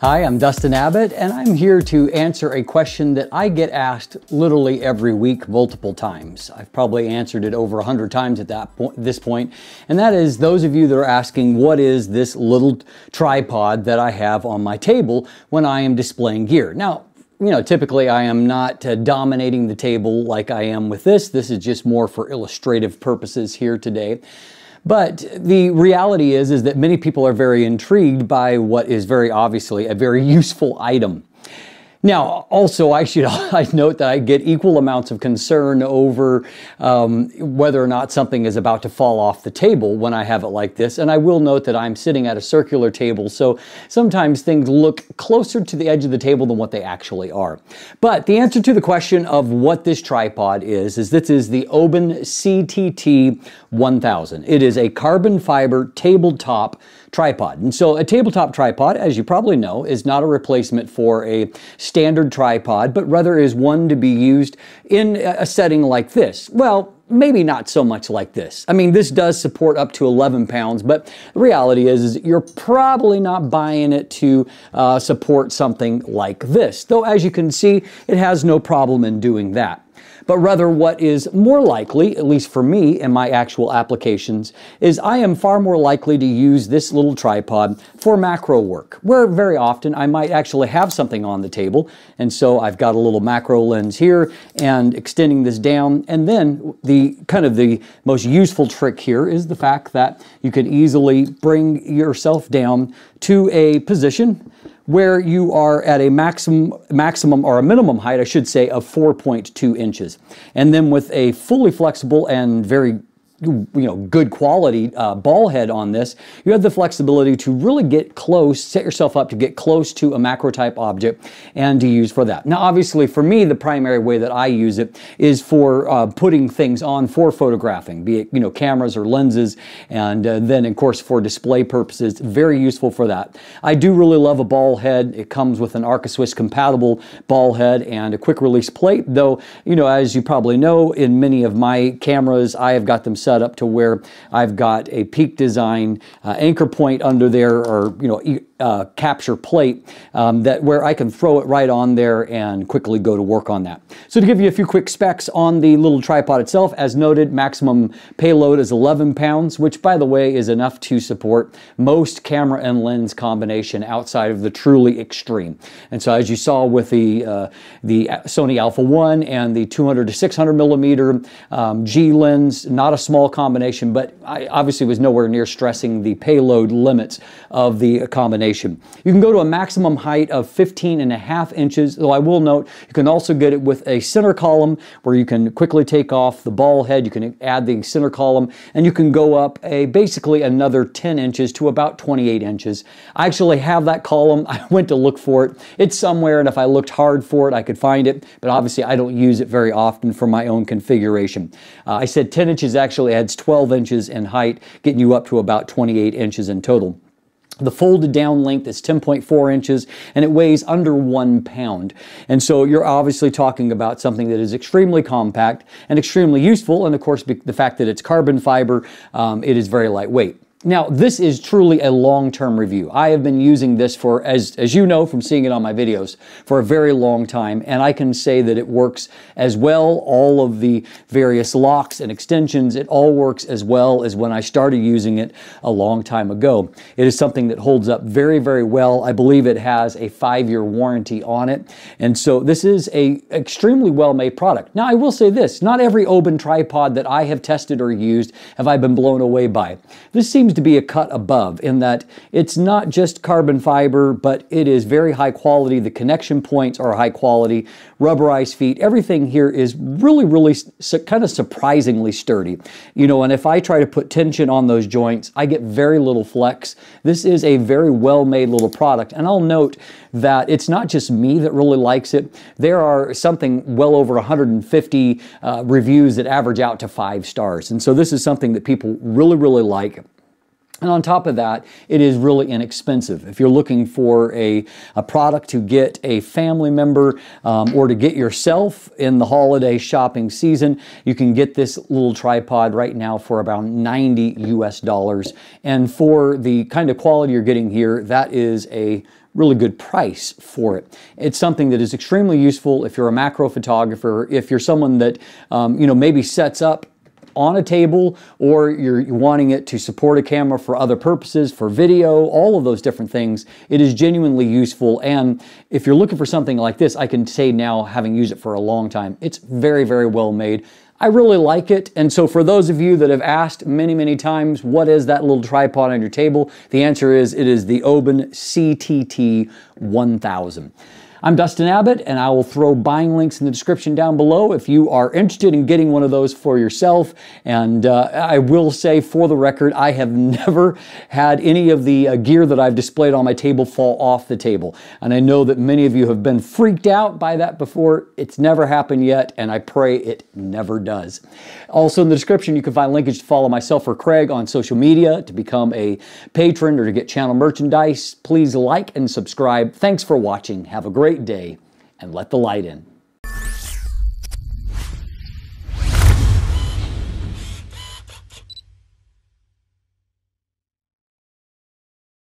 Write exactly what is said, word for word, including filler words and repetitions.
Hi, I'm Dustin Abbott, and I'm here to answer a question that I get asked literally every week, multiple times. I've probably answered it over a hundred times at that point, this point, and that is those of you that are asking, what is this little tripod that I have on my table when I am displaying gear? Now, you know, typically I am not uh, dominating the table like I am with this. This is just more for illustrative purposes here today. But the reality is, is that many people are very intrigued by what is very obviously a very useful item. Now, also, I should I note that I get equal amounts of concern over um, whether or not something is about to fall off the table when I have it like this. And I will note that I'm sitting at a circular table, so sometimes things look closer to the edge of the table than what they actually are. But the answer to the question of what this tripod is, is this is the Oben C T T one thousand. It is a carbon fiber tabletop tripod. And so a tabletop tripod, as you probably know, is not a replacement for a standard tripod, but rather is one to be used in a setting like this. Well, maybe not so much like this. I mean, this does support up to eleven pounds, but the reality is, is you're probably not buying it to uh, support something like this. Though, as you can see, it has no problem in doing that. But rather what is more likely, at least for me and my actual applications, is I am far more likely to use this little tripod for macro work, where very often I might actually have something on the table. And so I've got a little macro lens here and extending this down. And then the kind of the most useful trick here is the fact that you can easily bring yourself down to a position where you are at a maximum, maximum or a minimum height, I should say, of four point two inches. And then with a fully flexible and very you know, good quality uh, ball head on this, you have the flexibility to really get close, set yourself up to get close to a macro type object and to use for that. Now, obviously for me, the primary way that I use it is for uh, putting things on for photographing, be it, you know, cameras or lenses, and uh, then of course for display purposes, very useful for that. I do really love a ball head. It comes with an Arca Swiss compatible ball head and a quick release plate, though, you know, as you probably know, in many of my cameras, I have got them set up to where I've got a Peak Design uh, anchor point under there, or you know, e uh, capture plate um, that where I can throw it right on there and quickly go to work on that. So to give you a few quick specs on the little tripod itself, as noted, maximum payload is eleven pounds, which by the way is enough to support most camera and lens combination outside of the truly extreme. And so as you saw with the uh, the Sony Alpha one and the two hundred to six hundred millimeter um, G lens, not a small combination, but I obviously was nowhere near stressing the payload limits of the combination. You can go to a maximum height of fifteen and a half inches, though I will note you can also get it with a center column where you can quickly take off the ball head, you can add the center column, and you can go up a basically another ten inches to about twenty-eight inches. I actually have that column. I went to look for it. It's somewhere, and if I looked hard for it, I could find it, but obviously I don't use it very often for my own configuration. Uh, I said ten inches actually adds twelve inches in height, getting you up to about twenty-eight inches in total. The folded down length is ten point four inches, and it weighs under one pound. And so you're obviously talking about something that is extremely compact and extremely useful. And of course, the fact that it's carbon fiber, um, it is very lightweight. Now, this is truly a long-term review. I have been using this for, as, as you know from seeing it on my videos, for a very long time, and I can say that it works as well. All of the various locks and extensions, it all works as well as when I started using it a long time ago. It is something that holds up very, very well. I believe it has a five-year warranty on it, and so this is a extremely well-made product. Now, I will say this. Not every Oben tripod that I have tested or used have I been blown away by. This seems to be a cut above in that it's not just carbon fiber, but it is very high quality. The connection points are high quality, rubberized feet. Everything here is really, really su kind of surprisingly sturdy. You know, and if I try to put tension on those joints, I get very little flex. This is a very well-made little product. And I'll note that it's not just me that really likes it. There are something well over one hundred fifty uh, reviews that average out to five stars. And so this is something that people really, really like. And on top of that, it is really inexpensive. If you're looking for a, a product to get a family member um, or to get yourself in the holiday shopping season, you can get this little tripod right now for about ninety U S dollars. And for the kind of quality you're getting here, that is a really good price for it. It's something that is extremely useful if you're a macro photographer, if you're someone that um, you know, maybe sets up on a table, or you're wanting it to support a camera for other purposes, for video, all of those different things. It is genuinely useful, and if you're looking for something like this, I can say now, having used it for a long time, it's very, very well made. I really like it, and so for those of you that have asked many, many times, what is that little tripod on your table? The answer is, it is the Oben C T T one thousand. I'm Dustin Abbott, and I will throw buying links in the description down below if you are interested in getting one of those for yourself. And uh, I will say, for the record, I have never had any of the uh, gear that I've displayed on my table fall off the table. And I know that many of you have been freaked out by that before. It's never happened yet, and I pray it never does. Also in the description, you can find linkage to follow myself or Craig on social media, to become a patron, or to get channel merchandise. Please like and subscribe. Thanks for watching. Have a great day, and let the light in.